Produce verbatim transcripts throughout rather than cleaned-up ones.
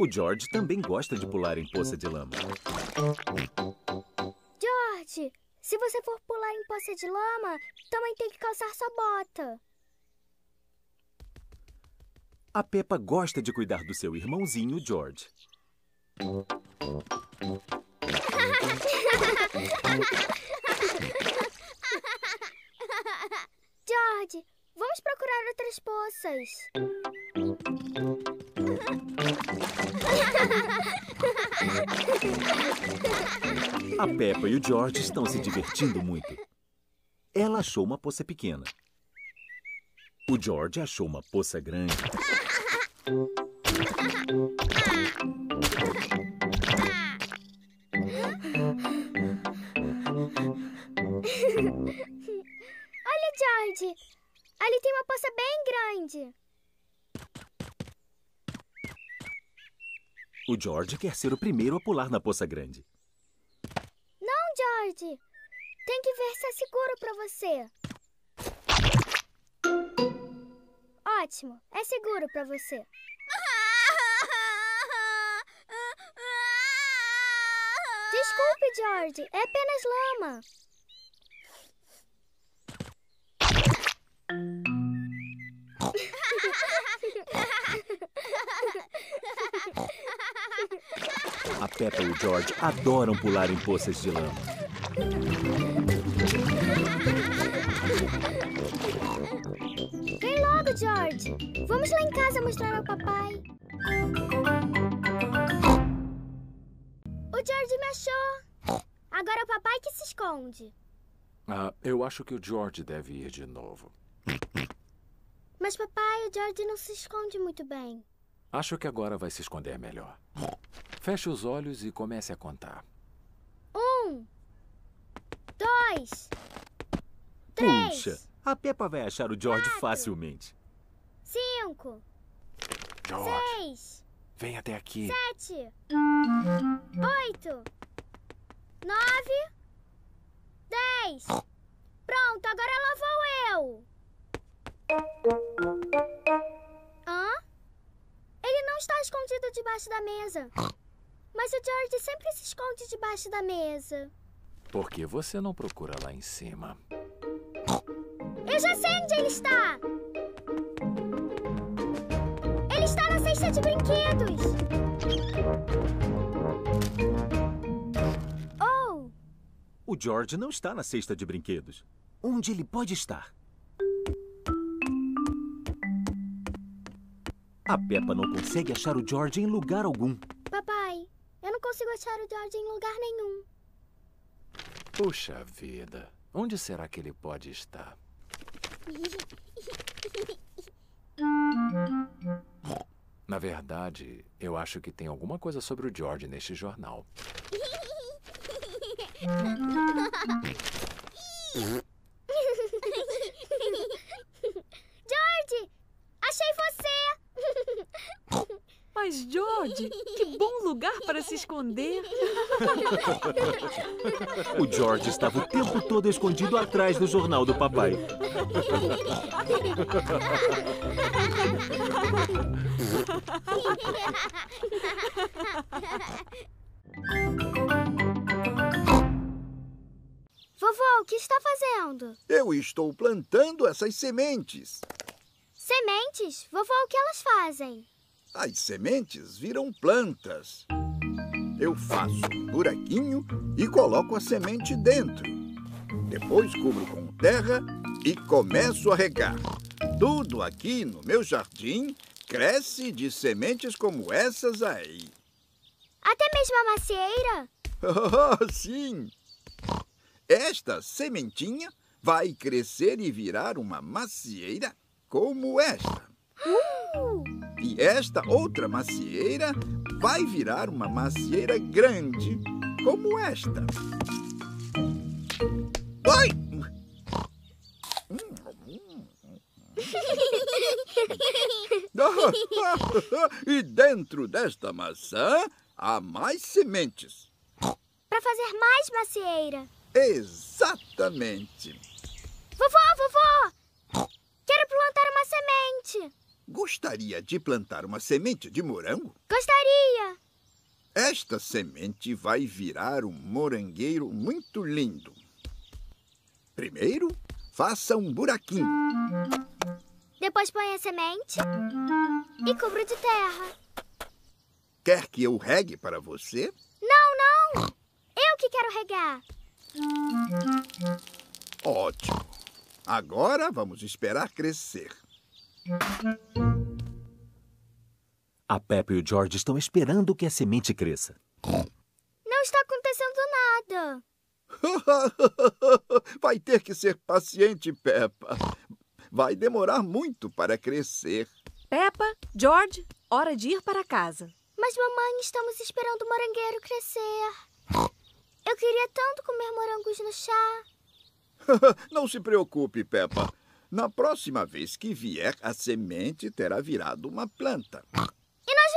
O George também gosta de pular em poça de lama. George, se você for pular em poça de lama, também tem que calçar sua bota. A Peppa gosta de cuidar do seu irmãozinho, George. George, vamos procurar outras poças. A Peppa e o George estão se divertindo muito. Ela achou uma poça pequena. O George achou uma poça grande. Olha, George, ali tem uma poça bem grande. O George quer ser o primeiro a pular na poça grande. Não, George, tem que ver se é seguro para você. Ótimo, é seguro para você. Desculpe, George, é apenas lama. A Peppa e o George adoram pular em poças de lama. Vem logo, George. Vamos lá em casa mostrar ao papai. O George me achou. Agora é o papai que se esconde. Ah, eu acho que o George deve ir de novo. Mas, papai, o George não se esconde muito bem. Acho que agora vai se esconder melhor. Feche os olhos e comece a contar. Um, dois, três. Puxa, a Peppa vai achar o George quatro, facilmente. Cinco, George. Seis. Vem até aqui. Sete, oito, nove, dez. Pronto, agora lá vou eu. Hã? Ele não está escondido debaixo da mesa. Mas o George sempre se esconde debaixo da mesa. Por que você não procura lá em cima? Eu já sei onde ele está. Ele está na cesta de brinquedos. Oh! O George não está na cesta de brinquedos. Onde ele pode estar? A Peppa não consegue achar o George em lugar algum. Papai, eu não consigo achar o George em lugar nenhum. Puxa vida, onde será que ele pode estar? Na verdade, eu acho que tem alguma coisa sobre o George neste jornal. George, achei você! Mas, George, que bom lugar para se esconder! O George estava o tempo todo escondido atrás do jornal do papai. Vovô, o que está fazendo? Eu estou plantando essas sementes. Sementes? Vovô, o que elas fazem? As sementes viram plantas. Eu faço um buraquinho e coloco a semente dentro. Depois cubro com terra e começo a regar. Tudo aqui no meu jardim cresce de sementes como essas aí. Até mesmo a macieira? Oh, sim! Esta sementinha vai crescer e virar uma macieira como esta. Uh! E esta outra macieira vai virar uma macieira grande como esta. Ai! E dentro desta maçã há mais sementes. Para fazer mais macieira. Exatamente. Vovô, vovô! Quero plantar uma semente. Gostaria de plantar uma semente de morango? Gostaria! Esta semente vai virar um morangueiro muito lindo. Primeiro, faça um buraquinho. Depois põe a semente e cubra de terra. Quer que eu regue para você? Não, não! Eu que quero regar. Ótimo! Agora vamos esperar crescer. A Peppa e o George estão esperando que a semente cresça. Não está acontecendo nada. Vai ter que ser paciente, Peppa. Vai demorar muito para crescer. Peppa, George, hora de ir para casa. Mas, mamãe, estamos esperando o morangueiro crescer. Eu queria tanto comer morangos no chá. Não se preocupe, Peppa. Na próxima vez que vier, a semente terá virado uma planta. E nós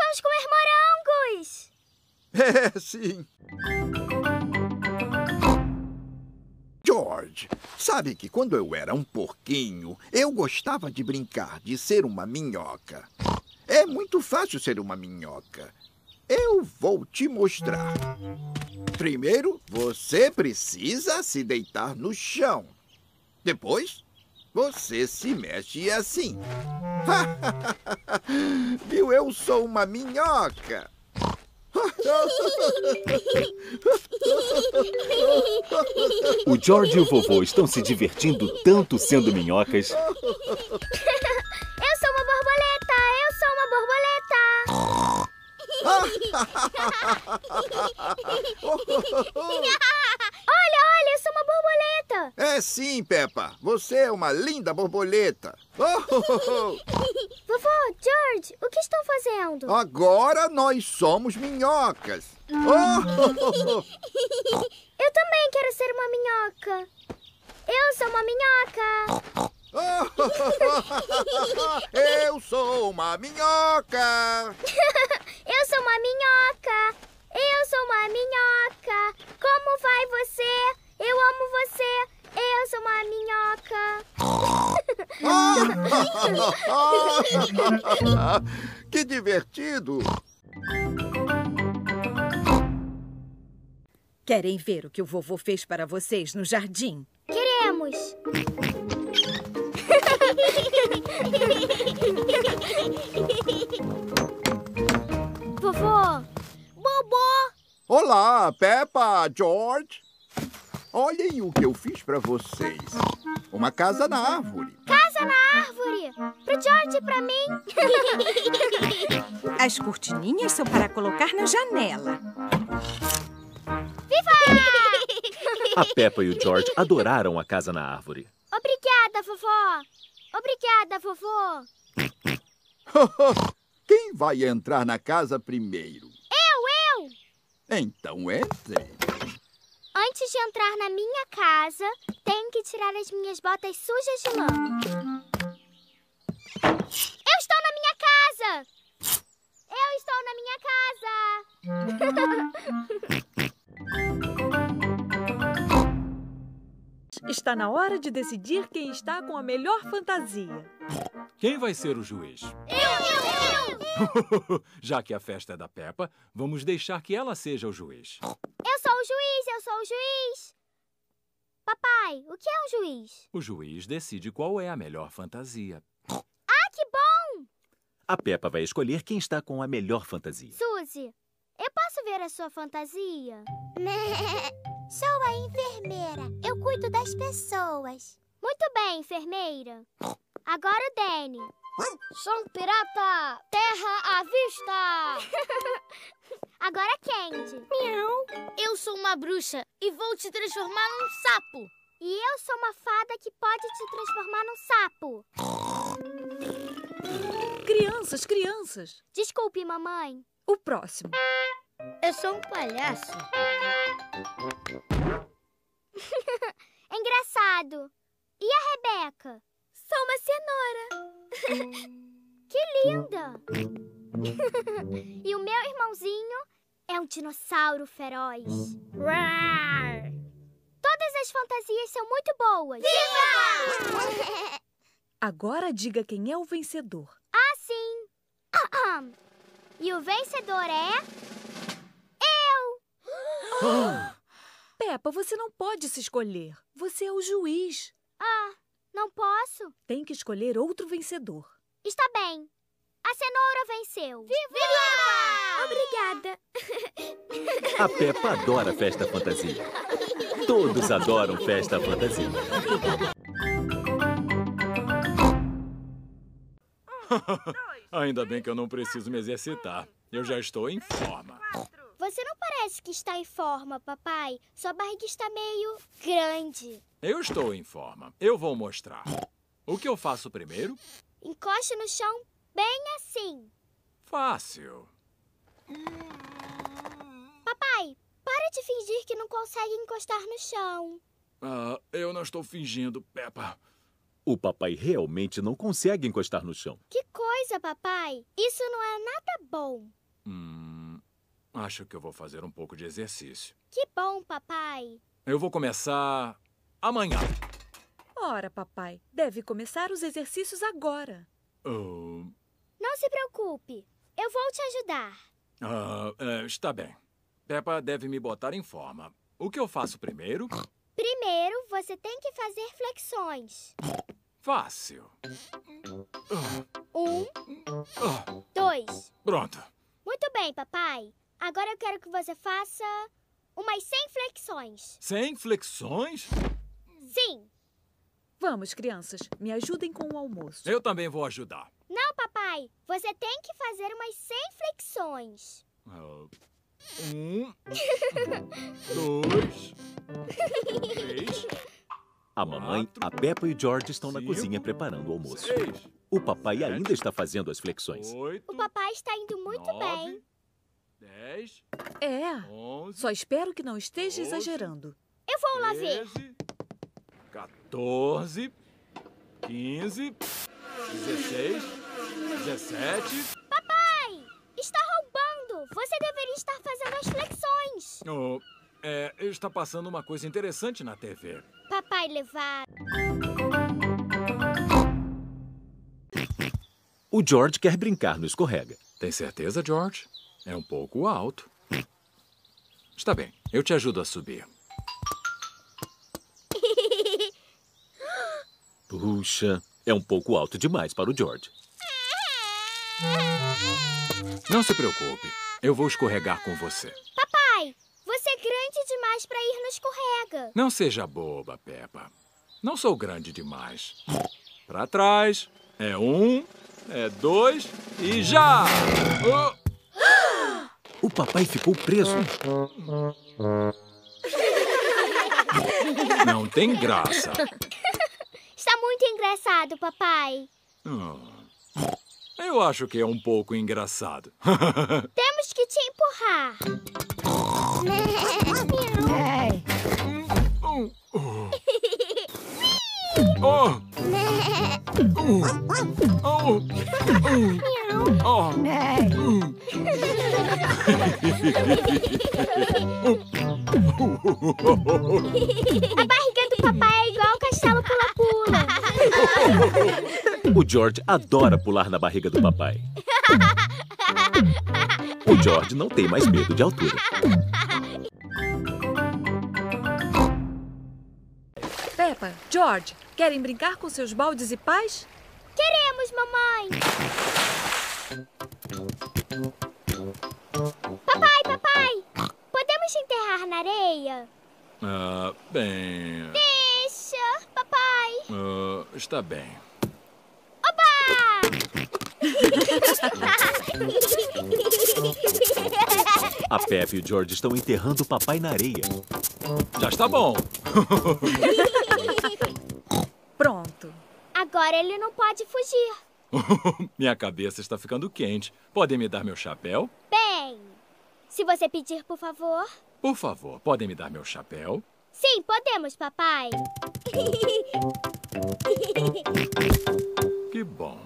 vamos comer morangos! É, sim! George, sabe que quando eu era um porquinho, eu gostava de brincar de ser uma minhoca. É muito fácil ser uma minhoca. Eu vou te mostrar. Primeiro, você precisa se deitar no chão. Depois... você se mexe assim. Viu? Eu sou uma minhoca. O George e o vovô estão se divertindo tanto sendo minhocas. Eu sou uma borboleta! Eu sou uma borboleta! Olha, olha, eu sou uma borboleta. É sim, Peppa. Você é uma linda borboleta. Oh, oh, oh. Vovô, George, o que estão fazendo? Agora nós somos minhocas. Oh, oh, oh. Eu também quero ser uma minhoca. Eu sou uma minhoca. Eu sou uma minhoca. Eu sou uma minhoca. Eu sou uma minhoca. Como vai você? Eu amo você. Eu sou uma minhoca. Que divertido. Querem ver o que o vovô fez para vocês no jardim? Queremos. Vovô! Bobô! Olá, Peppa, George! Olhem o que eu fiz pra vocês. Uma casa na árvore. Casa na árvore! Pro George e pra mim! As cortininhas são para colocar na janela. Viva! A Peppa e o George adoraram a casa na árvore. Obrigada, vovó! Obrigada, vovô! Quem vai entrar na casa primeiro? Eu, eu! Então entre. Antes de entrar na minha casa, tenho que tirar as minhas botas sujas de lã. Eu estou na minha casa! Eu estou na minha casa! Está na hora de decidir quem está com a melhor fantasia. Quem vai ser o juiz? Eu, eu, eu! Já que a festa é da Peppa, vamos deixar que ela seja o juiz. Eu sou o juiz, eu sou o juiz! Papai, o que é um juiz? O juiz decide qual é a melhor fantasia. Ah, que bom! A Peppa vai escolher quem está com a melhor fantasia. Suzy, eu posso ver a sua fantasia? Sou a enfermeira. Eu cuido das pessoas. Muito bem, enfermeira. Agora o Danny. Sou um pirata. Terra à vista. Agora a Candy. Miau. Eu sou uma bruxa e vou te transformar num sapo. E eu sou uma fada que pode te transformar num sapo. Crianças, crianças. Desculpe, mamãe. O próximo. Eu sou um palhaço. Engraçado. E a Rebeca? Sou uma cenoura. Que linda. E o meu irmãozinho é um dinossauro feroz. Rar. Todas as fantasias são muito boas. Viva! Agora diga quem é o vencedor. Ah, sim. Aham. E o vencedor é... eu! Ah! Peppa, você não pode se escolher. Você é o juiz. Ah, não posso? Tem que escolher outro vencedor. Está bem. A cenoura venceu. Viva! Obrigada. A Peppa adora festa fantasia. Todos adoram festa fantasia. Ainda bem que eu não preciso me exercitar. Eu já estou em forma. Você não parece que está em forma, papai. Sua barriga está meio grande. Eu estou em forma. Eu vou mostrar. O que eu faço primeiro? Encoste no chão bem assim. Fácil. Papai, para de fingir que não consegue encostar no chão. Ah, eu não estou fingindo, Peppa. O papai realmente não consegue encostar no chão. Que coisa, papai. Isso não é nada bom. Hum, acho que eu vou fazer um pouco de exercício. Que bom, papai. Eu vou começar amanhã. Ora, papai, deve começar os exercícios agora. Uh... Não se preocupe. Eu vou te ajudar. Uh, uh, está bem. Peppa deve me botar em forma. O que eu faço primeiro? Primeiro, você tem que fazer flexões. Fácil. Um. Uh. Dois. Pronto. Muito bem, papai. Agora eu quero que você faça umas cem flexões. Cem flexões? Sim. Vamos, crianças. Me ajudem com o almoço. Eu também vou ajudar. Não, papai. Você tem que fazer umas cem flexões. Uh. Um, dois, três. A mamãe, quatro, a Peppa e o George estão cinco, na cozinha preparando o almoço. Seis, o papai sete, ainda está fazendo as flexões. Oito, o papai está indo muito nove, bem. Dez, é, onze, só espero que não esteja doze, exagerando. Eu vou lá ver. Quatorze, quinze, dezesseis, dezessete. Papai, está roubando. Você deveria estar fazendo as flexões. Oh, é, está passando uma coisa interessante na tê vê. Papai levar. O George quer brincar no escorrega. Tem certeza, George? É um pouco alto. Está bem, eu te ajudo a subir. Puxa, é um pouco alto demais para o George. Não se preocupe. Eu vou escorregar com você. Papai, você é grande demais para ir no escorrega. Não seja boba, Peppa. Não sou grande demais. Para trás. É um, é dois e já! Oh! O papai ficou preso. Não tem graça. Está muito engraçado, papai. Oh. Eu acho que é um pouco engraçado. Temos que te empurrar. A barriga do papai é igual ao castelo pula-pula. O George adora pular na barriga do papai. O George não tem mais medo de altura. Peppa, George, querem brincar com seus baldes e pás? Queremos, mamãe. Papai, papai, podemos te enterrar na areia? Ah, bem... Deixa, papai. Ah, está bem. A Peppa e o George estão enterrando o papai na areia. Já está bom. Pronto. Agora ele não pode fugir. Minha cabeça está ficando quente. Podem me dar meu chapéu? Bem, se você pedir, por favor. Por favor, podem me dar meu chapéu? Sim, podemos, papai. Que bom.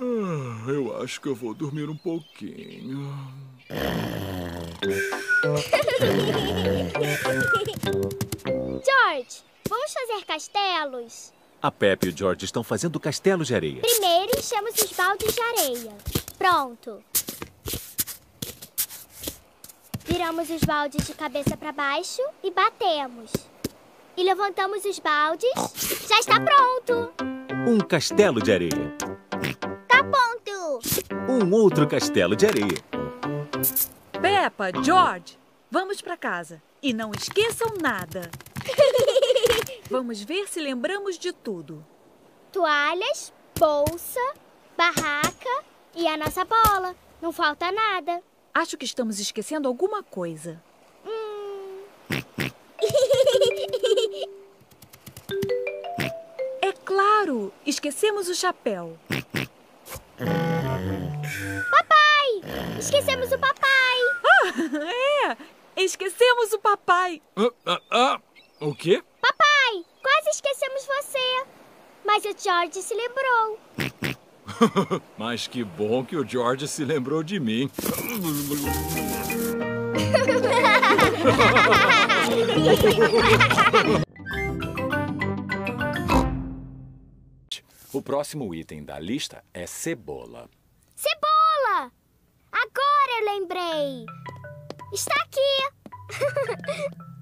Ah, eu acho que eu vou dormir um pouquinho. George, vamos fazer castelos? A Peppa e o George estão fazendo castelo de areia. Primeiro enchemos os baldes de areia. Pronto. Viramos os baldes de cabeça para baixo e batemos. E levantamos os baldes. Já está pronto. Um castelo de areia. Tá pronto. Um outro castelo de areia. Peppa, George, vamos para casa. E não esqueçam nada. Vamos ver se lembramos de tudo. Toalhas, bolsa, barraca e a nossa bola. Não falta nada. Acho que estamos esquecendo alguma coisa. Hum. É claro, esquecemos o chapéu. Papai! Esquecemos o papai. Ah, é! Esquecemos o papai. Ah, ah, ah. O quê? Papai, quase esquecemos você. Mas o George se lembrou. Mas que bom que o George se lembrou de mim. O próximo item da lista é cebola. Cebola! Agora eu lembrei. Está aqui.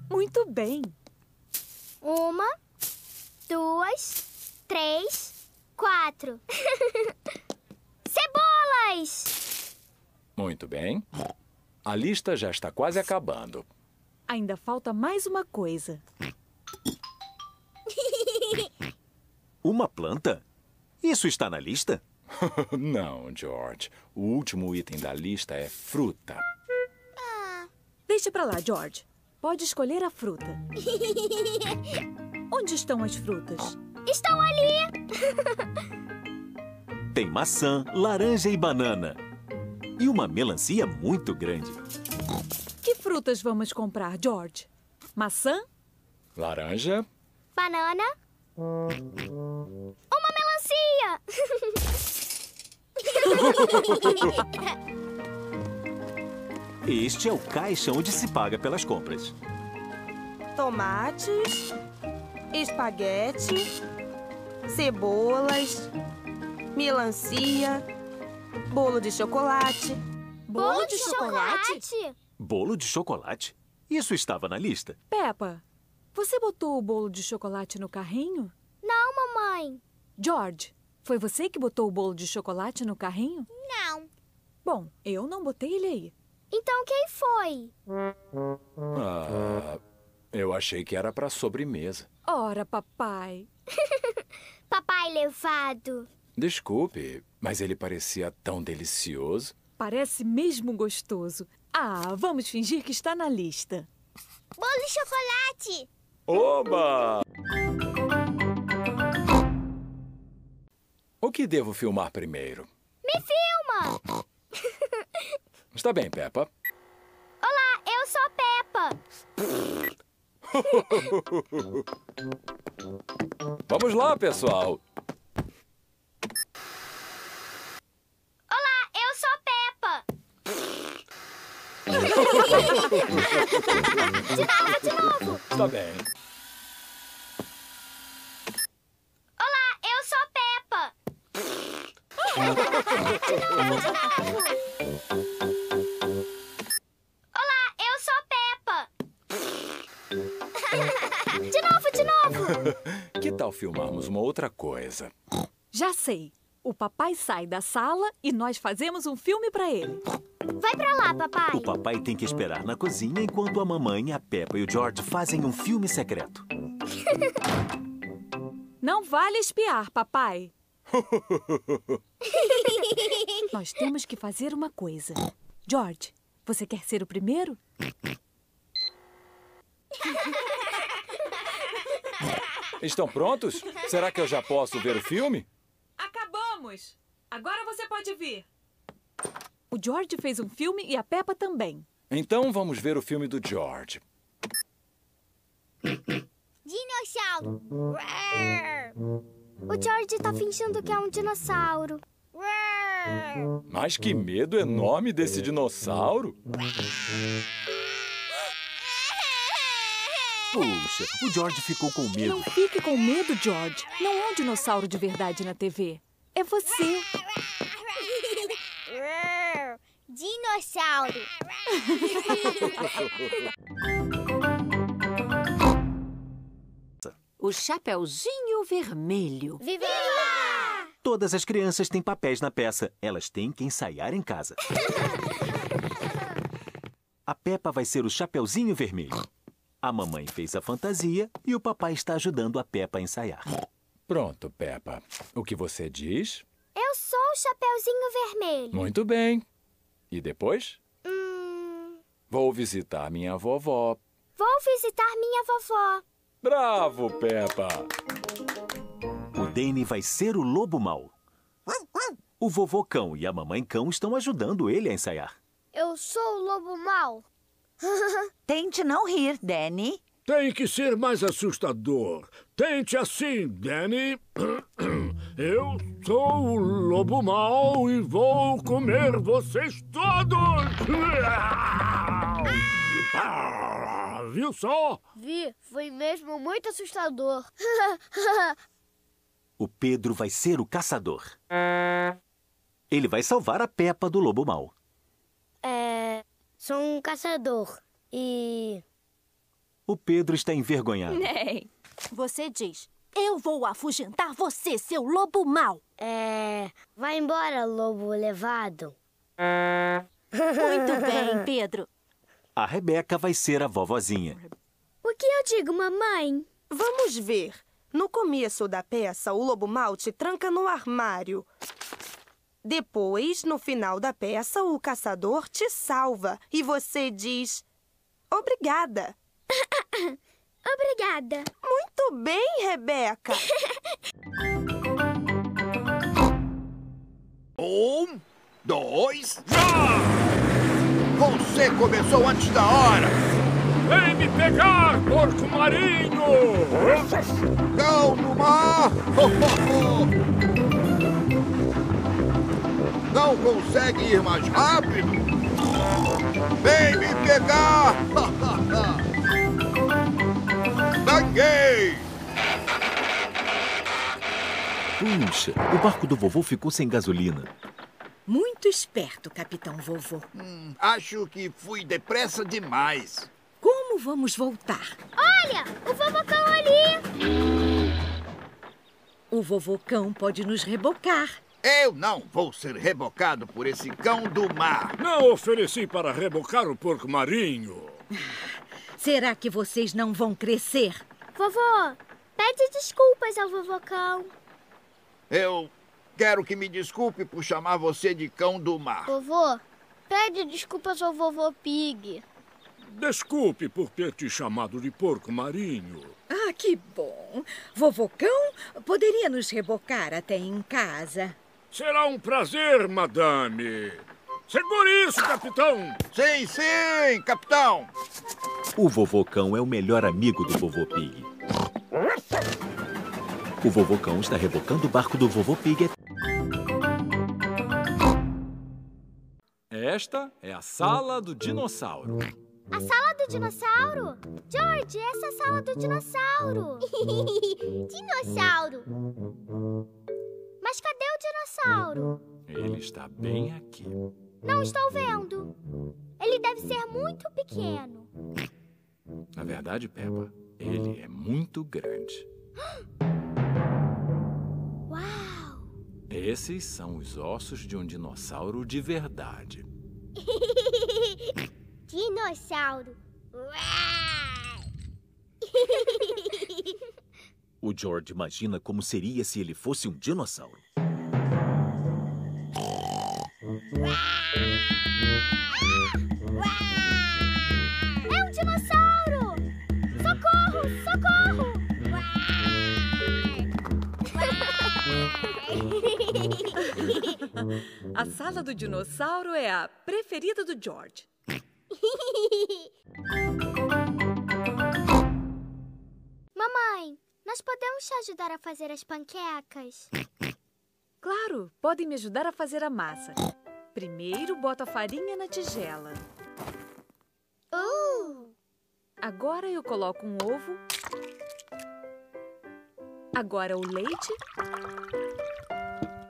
Muito bem. Uma, duas, três, quatro. Cebolas! Muito bem. A lista já está quase acabando. Ainda falta mais uma coisa. Uma planta? Isso está na lista? Não, George. O último item da lista é fruta. Ah. Deixa pra lá, George. Pode escolher a fruta. Onde estão as frutas? Estão ali! Tem maçã, laranja e banana. E uma melancia muito grande. Que frutas vamos comprar, George? Maçã? Laranja? Banana? Uma melancia! Este é o caixa onde se paga pelas compras. Tomates, espaguete, cebolas, melancia, bolo de chocolate. Bolo, bolo de, de chocolate? chocolate? Bolo de chocolate? Isso estava na lista. Peppa, você botou o bolo de chocolate no carrinho? Não, mamãe. George, foi você que botou o bolo de chocolate no carrinho? Não. Bom, eu não botei ele aí. Então quem foi? Ah, eu achei que era para sobremesa. Ora, papai. Papai levado. Desculpe, mas ele parecia tão delicioso. Parece mesmo gostoso. Ah, vamos fingir que está na lista. Bolo de chocolate. Oba! O que devo filmar primeiro? Me filma! Está bem, Peppa. Olá, eu sou a Peppa. Vamos lá, pessoal. Olá, eu sou a Peppa. De novo, de novo. Está bem. Olá, eu sou a Peppa. De novo, de novo. Que tal filmarmos uma outra coisa? Já sei. O papai sai da sala e nós fazemos um filme pra ele. Vai pra lá, papai. O papai tem que esperar na cozinha enquanto a mamãe, a Peppa e o George fazem um filme secreto. Não vale espiar, papai. Nós temos que fazer uma coisa. George, você quer ser o primeiro? Estão prontos? Será que eu já posso ver o filme? Acabamos! Agora você pode vir. O George fez um filme e a Peppa também. Então vamos ver o filme do George. Dinossauro! O George tá fingindo que é um dinossauro. Mas que medo enorme desse dinossauro! Puxa, o George ficou com medo. Não fique com medo, George. Não é um dinossauro de verdade na T V. É você. Dinossauro. O Chapeuzinho Vermelho. Viva! Todas as crianças têm papéis na peça. Elas têm que ensaiar em casa. A Peppa vai ser o Chapeuzinho Vermelho. A mamãe fez a fantasia e o papai está ajudando a Peppa a ensaiar. Pronto, Peppa. O que você diz? Eu sou o Chapeuzinho Vermelho. Muito bem. E depois? Hum... Vou visitar minha vovó. Vou visitar minha vovó. Bravo, Peppa! O Danny vai ser o lobo mau. O vovô cão e a mamãe cão estão ajudando ele a ensaiar. Eu sou o lobo mau. Tente não rir, Danny. Tem que ser mais assustador. Tente assim, Danny. Eu sou o lobo mau e vou comer vocês todos. Ah, viu só? Vi, foi mesmo muito assustador. O Pedro vai ser o caçador. Ele vai salvar a Peppa do lobo mau. É... sou um caçador e... O Pedro está envergonhado. Nem. Você diz, eu vou afugentar você, seu lobo mau. É... vai embora, lobo levado. Muito bem, Pedro. A Rebeca vai ser a vovozinha. O que eu digo, mamãe? Vamos ver. No começo da peça, o lobo mau te tranca no armário. Depois, no final da peça, o caçador te salva. E você diz... obrigada. Obrigada. Muito bem, Rebeca. Um, dois, já! Você começou antes da hora! Vem me pegar, porco marinho! Não no mar! Não consegue ir mais rápido? Vem me pegar! Ganhei! Puxa, o barco do vovô ficou sem gasolina. Muito esperto, Capitão Vovô. Hum, acho que fui depressa demais. Como vamos voltar? Olha, o vovocão ali! O vovocão pode nos rebocar. Eu não vou ser rebocado por esse cão do mar. Não ofereci para rebocar o porco marinho. Será que vocês não vão crescer? Vovô, pede desculpas ao vovocão. Eu... quero que me desculpe por chamar você de cão do mar. Vovô, pede desculpas ao vovô Pig. Desculpe por ter te chamado de porco marinho. Ah, que bom. Vovô Cão poderia nos rebocar até em casa. Será um prazer, madame. Segure isso, capitão. Sim, sim, capitão. O vovô Cão é o melhor amigo do vovô Pig. O vovô Cão está rebocando o barco do vovô Pig. Esta é a sala do dinossauro. A sala do dinossauro? George, essa é a sala do dinossauro. Dinossauro! Mas cadê o dinossauro? Ele está bem aqui. Não estou vendo. Ele deve ser muito pequeno. Na verdade, Peppa, ele é muito grande. Uau! Esses são os ossos de um dinossauro de verdade. Dinossauro! O George imagina como seria se ele fosse um dinossauro. É um dinossauro! Socorro! Socorro! A sala do dinossauro é a preferida do George. Mamãe, nós podemos te ajudar a fazer as panquecas? Claro, podem me ajudar a fazer a massa. Primeiro, boto a farinha na tigela. Uh! Agora eu coloco um ovo. Agora o leite.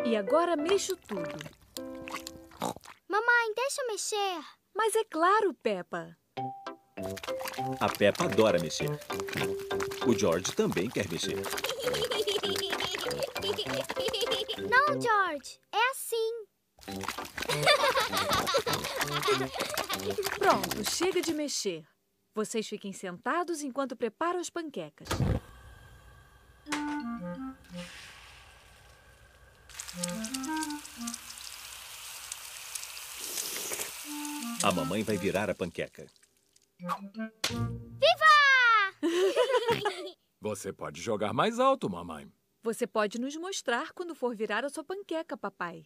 E agora mexo tudo. Mamãe, deixa eu mexer. Mas é claro, Peppa. A Peppa adora mexer. O George também quer mexer. Não, George. É assim. Pronto, chega de mexer. Vocês fiquem sentados enquanto preparo as panquecas. A mamãe vai virar a panqueca. Viva! Você pode jogar mais alto, mamãe. Você pode nos mostrar quando for virar a sua panqueca, papai.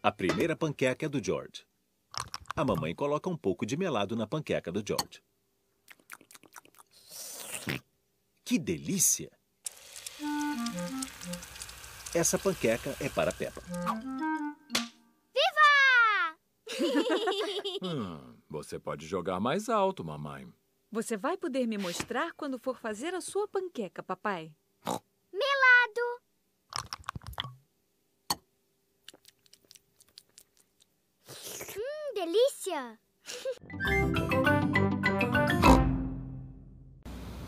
A primeira panqueca é do George. A mamãe coloca um pouco de melado na panqueca do George. Que delícia! Essa panqueca é para a Peppa. Viva! hum, você pode jogar mais alto, mamãe. Você vai poder me mostrar quando for fazer a sua panqueca, papai. Melado! Delícia!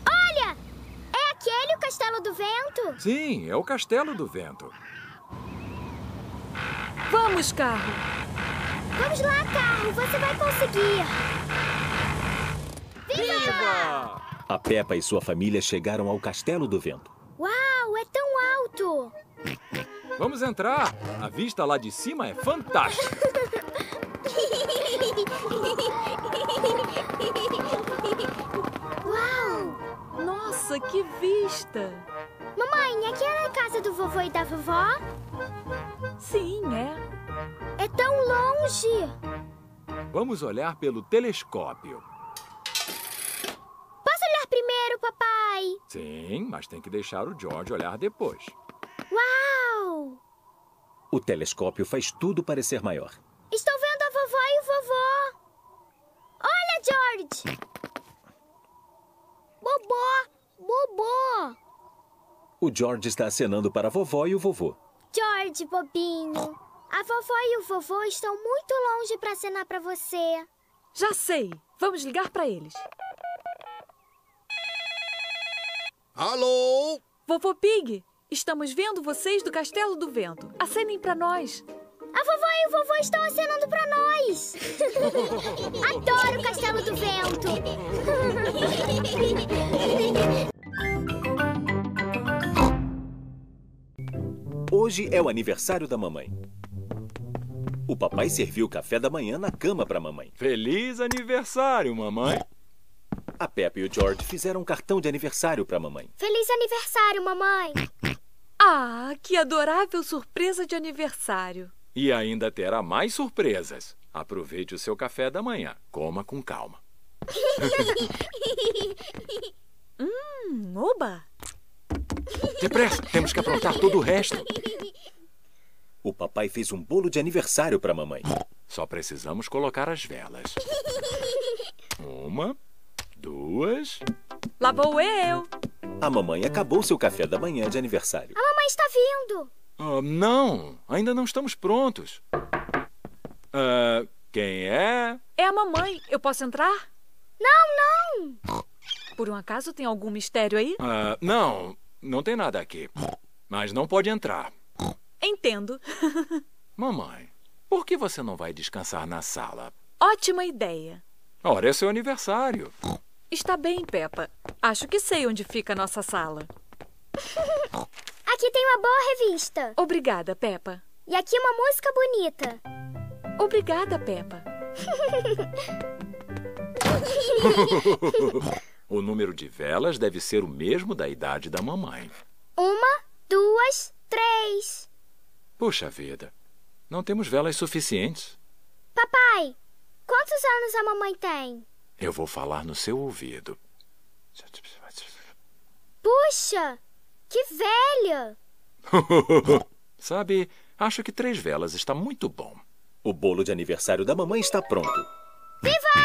Olha! É aquele o Castelo do Vento? Sim, é o Castelo do Vento. Vamos, carro! Vamos lá, carro! Você vai conseguir! Viva! Viva! A Peppa e sua família chegaram ao Castelo do Vento. Uau! É tão alto! Vamos entrar! A vista lá de cima é fantástica! Uau! Nossa, que vista! Mamãe, aquela é a casa do vovô e da vovó? Sim, é. É tão longe! Vamos olhar pelo telescópio. Posso olhar primeiro, papai? Sim, mas tem que deixar o George olhar depois. Uau! O telescópio faz tudo parecer maior. Estou vendo a vovó e o vovô. Olha, George! Bobó! Bobó! O George está acenando para a vovó e o vovô. George, bobinho. A vovó e o vovô estão muito longe para acenar para você. Já sei. Vamos ligar para eles. Alô? Vovô Pig, estamos vendo vocês do Castelo do Vento. Acenem para nós. A vovó e o vovô estão acenando pra nós! Adoro o Castelo do Vento! Hoje é o aniversário da mamãe. O papai serviu o café da manhã na cama pra mamãe. Feliz aniversário, mamãe! A Peppa e o George fizeram um cartão de aniversário pra mamãe. Feliz aniversário, mamãe! Ah, que adorável surpresa de aniversário! E ainda terá mais surpresas. Aproveite o seu café da manhã. Coma com calma. hum, oba! Depressa, temos que aprontar todo o resto. O papai fez um bolo de aniversário para a mamãe. Só precisamos colocar as velas. Uma, duas... Lá vou eu! A mamãe acabou seu café da manhã de aniversário. A mamãe está vindo! Oh, não, ainda não estamos prontos. Uh, quem é? É a mamãe. Eu posso entrar? Não, não. Por um acaso tem algum mistério aí? Uh, não, não tem nada aqui. Mas não pode entrar. Entendo. Mamãe, por que você não vai descansar na sala? Ótima ideia. Ora, é seu aniversário. Está bem, Peppa. Acho que sei onde fica a nossa sala. Aqui tem uma boa revista. Obrigada, Peppa. E aqui uma música bonita. Obrigada, Peppa. O número de velas deve ser o mesmo da idade da mamãe. Uma, duas, três. Puxa vida, não temos velas suficientes. Papai, quantos anos a mamãe tem? Eu vou falar no seu ouvido. Puxa! Que velha! Sabe, acho que três velas está muito bom. O bolo de aniversário da mamãe está pronto. Viva!